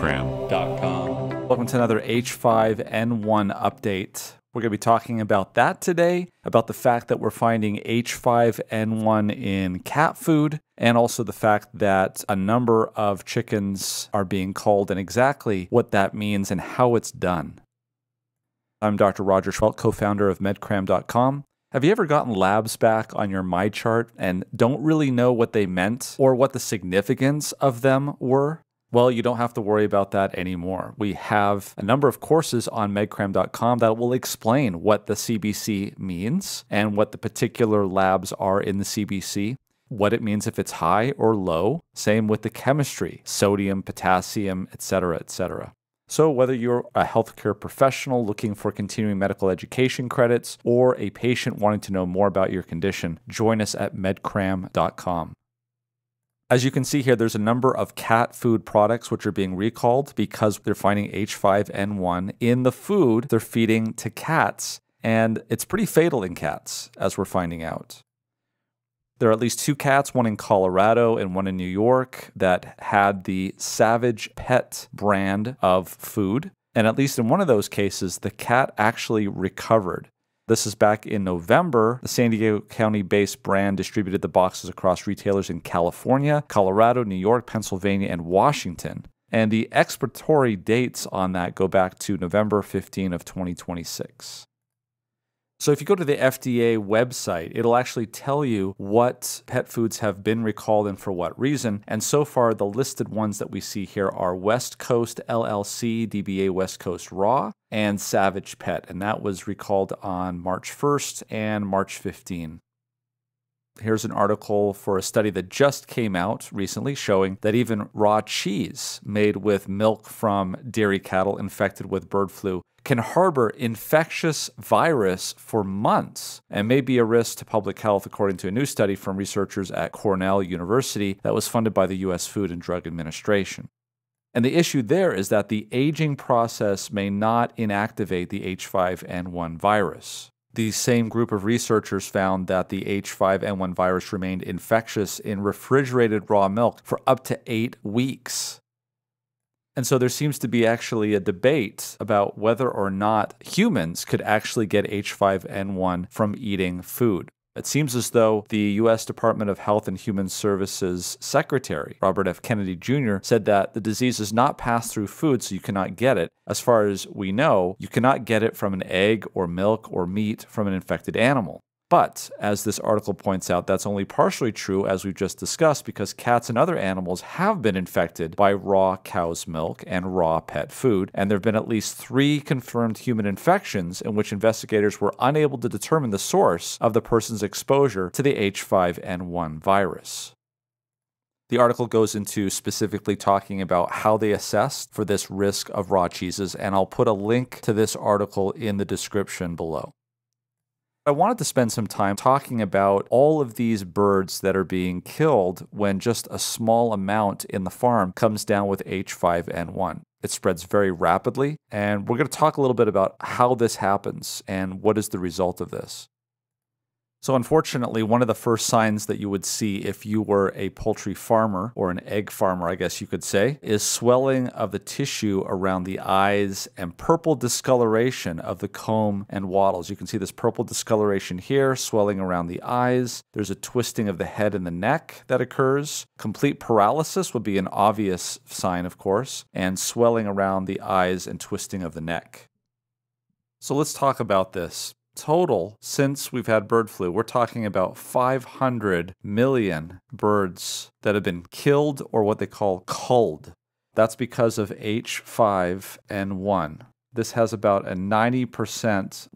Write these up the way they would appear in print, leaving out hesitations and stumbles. MedCram.com. Welcome to another H5N1 update. We're going to be talking about that today, about the fact that we're finding H5N1 in cat food, and also the fact that a number of chickens are being culled and exactly what that means and how it's done. I'm Dr. Roger Seheult, co-founder of MedCram.com. Have you ever gotten labs back on your MyChart and don't really know what they meant or what the significance of them were? Well, you don't have to worry about that anymore. We have a number of courses on medcram.com that will explain what the CBC means and what the particular labs are in the CBC, what it means if it's high or low, same with the chemistry, sodium, potassium, etc., etc. So whether you're a healthcare professional looking for continuing medical education credits or a patient wanting to know more about your condition, join us at medcram.com. As you can see here, there's a number of cat food products which are being recalled because they're finding H5N1 in the food they're feeding to cats, and it's pretty fatal in cats, as we're finding out. There are at least two cats, one in Colorado and one in New York, that had the Savage Pet brand of food, and at least in one of those cases, the cat actually recovered. This is back in November. The San Diego County-based brand distributed the boxes across retailers in California, Colorado, New York, Pennsylvania, and Washington. And the expiry dates on that go back to November 15 of 2026. So if you go to the FDA website, it'll actually tell you what pet foods have been recalled and for what reason. And so far, the listed ones that we see here are West Coast LLC, DBA West Coast Raw, and Savage Pet. And that was recalled on March 1st and March 15. Here's an article for a study that just came out recently showing that even raw cheese made with milk from dairy cattle infected with bird flu can harbor infectious virus for months and may be a risk to public health, according to a new study from researchers at Cornell University that was funded by the U.S. Food and Drug Administration. And the issue there is that the aging process may not inactivate the H5N1 virus. The same group of researchers found that the H5N1 virus remained infectious in refrigerated raw milk for up to 8 weeks. And so there seems to be actually a debate about whether or not humans could actually get H5N1 from eating food. It seems as though the U.S. Department of Health and Human Services Secretary, Robert F. Kennedy Jr., said that the disease is not passed through food, so you cannot get it. As far as we know, you cannot get it from an egg or milk or meat from an infected animal. But, as this article points out, that's only partially true, as we've just discussed, because cats and other animals have been infected by raw cow's milk and raw pet food, and there have been at least 3 confirmed human infections in which investigators were unable to determine the source of the person's exposure to the H5N1 virus. The article goes into specifically talking about how they assessed for this risk of raw cheeses, and I'll put a link to this article in the description below. I wanted to spend some time talking about all of these birds that are being killed when just a small amount in the farm comes down with H5N1. It spreads very rapidly, and we're going to talk a little bit about how this happens and what is the result of this. So unfortunately, one of the first signs that you would see if you were a poultry farmer, or an egg farmer, I guess you could say, is swelling of the tissue around the eyes and purple discoloration of the comb and wattles. You can see this purple discoloration here, swelling around the eyes. There's a twisting of the head and the neck that occurs. Complete paralysis would be an obvious sign, of course, and swelling around the eyes and twisting of the neck. So let's talk about this. Total, since we've had bird flu, we're talking about 500 million birds that have been killed, or what they call culled. That's because of H5N1. This has about a 90%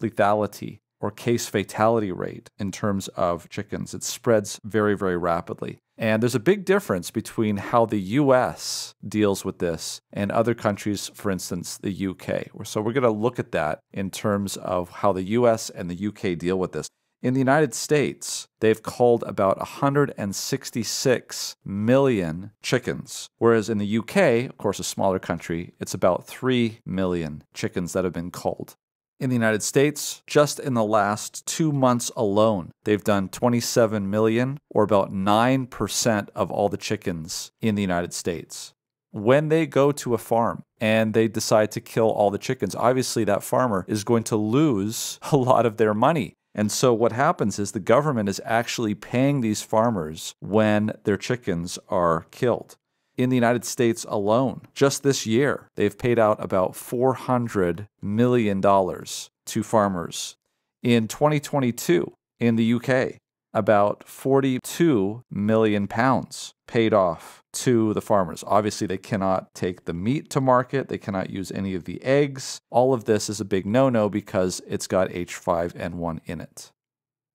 lethality or case fatality rate in terms of chickens. It spreads very, very rapidly. And there's a big difference between how the U.S. deals with this and other countries, for instance, the U.K. So we're going to look at that in terms of how the U.S. and the U.K. deal with this. In the United States, they've culled about 166 million chickens, whereas in the U.K., of course, a smaller country, it's about 3 million chickens that have been culled. In the United States, just in the last 2 months alone, they've done 27 million, or about 9% of all the chickens in the United States. when they go to a farm and they decide to kill all the chickens, obviously that farmer is going to lose a lot of their money. And so what happens is the government is actually paying these farmers when their chickens are killed. In the United States alone, just this year, they've paid out about $400 million to farmers. In 2022, in the UK, about 42 million pounds paid off to the farmers. Obviously, they cannot take the meat to market. They cannot use any of the eggs. All of this is a big no-no because it's got H5N1 in it.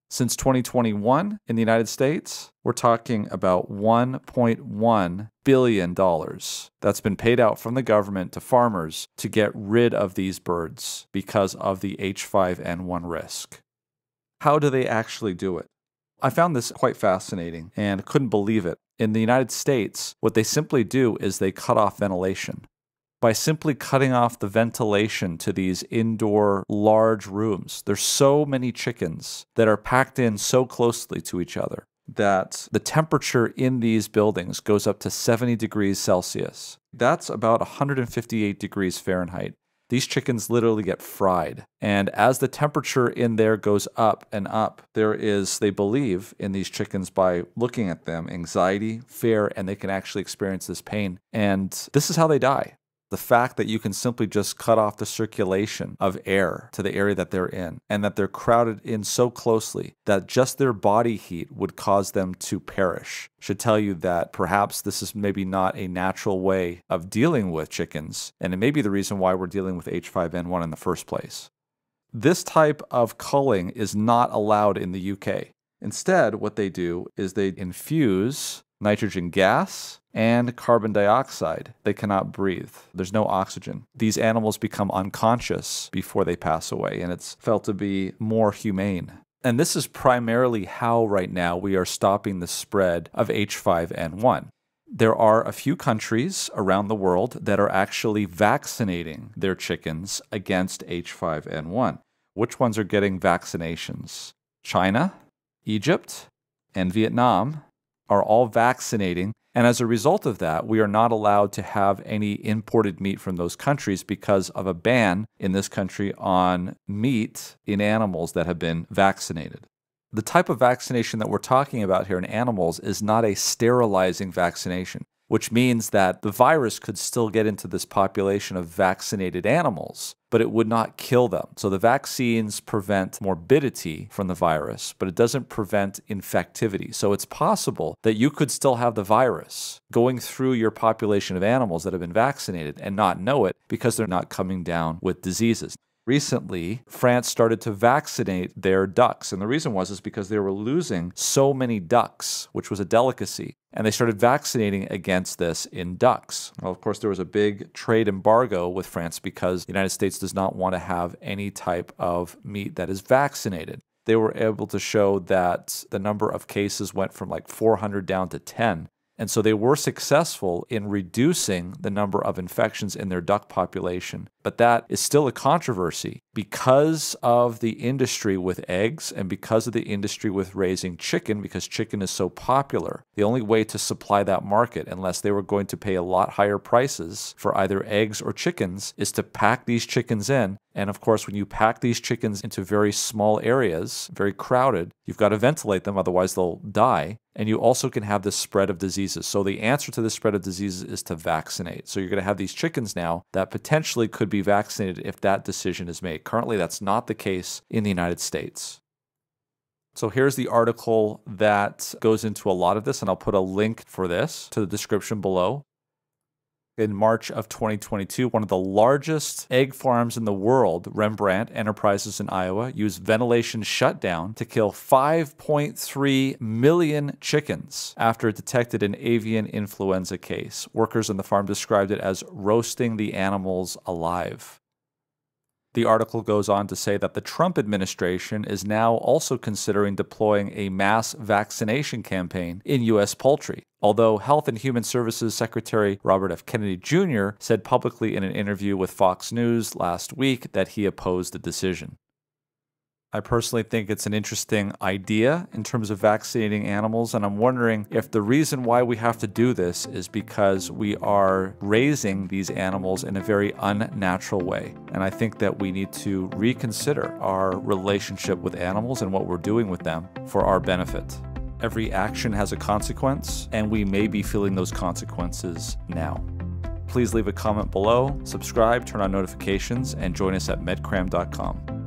Since 2021 in the United States, we're talking about $1.1 billion that's been paid out from the government to farmers to get rid of these birds because of the H5N1 risk. How do they actually do it? I found this quite fascinating and couldn't believe it. In the United States, what they simply do is they cut off ventilation. By simply cutting off the ventilation to these indoor large rooms, there's so many chickens that are packed in so closely to each other that the temperature in these buildings goes up to 70 degrees Celsius. That's about 158 degrees Fahrenheit. These chickens literally get fried. And as the temperature in there goes up and up, there is, they believe in these chickens by looking at them, anxiety, fear, and they can actually experience this pain. And this is how they die. The fact that you can simply just cut off the circulation of air to the area that they're in, and that they're crowded in so closely that just their body heat would cause them to perish, should tell you that perhaps this is maybe not a natural way of dealing with chickens, and it may be the reason why we're dealing with H5N1 in the first place. This type of culling is not allowed in the UK. Instead, what they do is they infuse nitrogen gas and carbon dioxide. They cannot breathe. There's no oxygen. These animals become unconscious before they pass away, and it's felt to be more humane. And this is primarily how right now we are stopping the spread of H5N1. There are a few countries around the world that are actually vaccinating their chickens against H5N1. Which ones are getting vaccinations? China, Egypt, and Vietnam are all vaccinating, and as a result of that, we are not allowed to have any imported meat from those countries because of a ban in this country on meat in animals that have been vaccinated. The type of vaccination that we're talking about here in animals is not a sterilizing vaccination, which means that the virus could still get into this population of vaccinated animals, but it would not kill them. So the vaccines prevent morbidity from the virus, but it doesn't prevent infectivity. So it's possible that you could still have the virus going through your population of animals that have been vaccinated and not know it because they're not coming down with diseases. Recently, France started to vaccinate their ducks, and the reason was because they were losing so many ducks, which was a delicacy, and they started vaccinating against this in ducks. Well, of course, there was a big trade embargo with France because the United States does not want to have any type of meat that is vaccinated. They were able to show that the number of cases went from like 400 down to 10. And so they were successful in reducing the number of infections in their duck population. But that is still a controversy because of the industry with eggs and because of the industry with raising chicken, because chicken is so popular. The only way to supply that market, unless they were going to pay a lot higher prices for either eggs or chickens, is to pack these chickens in. And of course, when you pack these chickens into very small areas, very crowded, you've got to ventilate them, otherwise they'll die. And you also can have this spread of diseases. So the answer to the spread of diseases is to vaccinate. So you're going to have these chickens now that potentially could be vaccinated if that decision is made. Currently, that's not the case in the United States. So here's the article that goes into a lot of this, and I'll put a link for this to the description below. In March of 2022, one of the largest egg farms in the world, Rembrandt Enterprises in Iowa, used ventilation shutdown to kill 5.3 million chickens after it detected an avian influenza case. Workers on the farm described it as roasting the animals alive. The article goes on to say that the Trump administration is now also considering deploying a mass vaccination campaign in U.S. poultry, although Health and Human Services Secretary Robert F. Kennedy Jr. said publicly in an interview with Fox News last week that he opposed the decision. I personally think it's an interesting idea in terms of vaccinating animals, and I'm wondering if the reason why we have to do this is because we are raising these animals in a very unnatural way. And I think that we need to reconsider our relationship with animals and what we're doing with them for our benefit. Every action has a consequence, and we may be feeling those consequences now. Please leave a comment below, subscribe, turn on notifications, and join us at MedCram.com.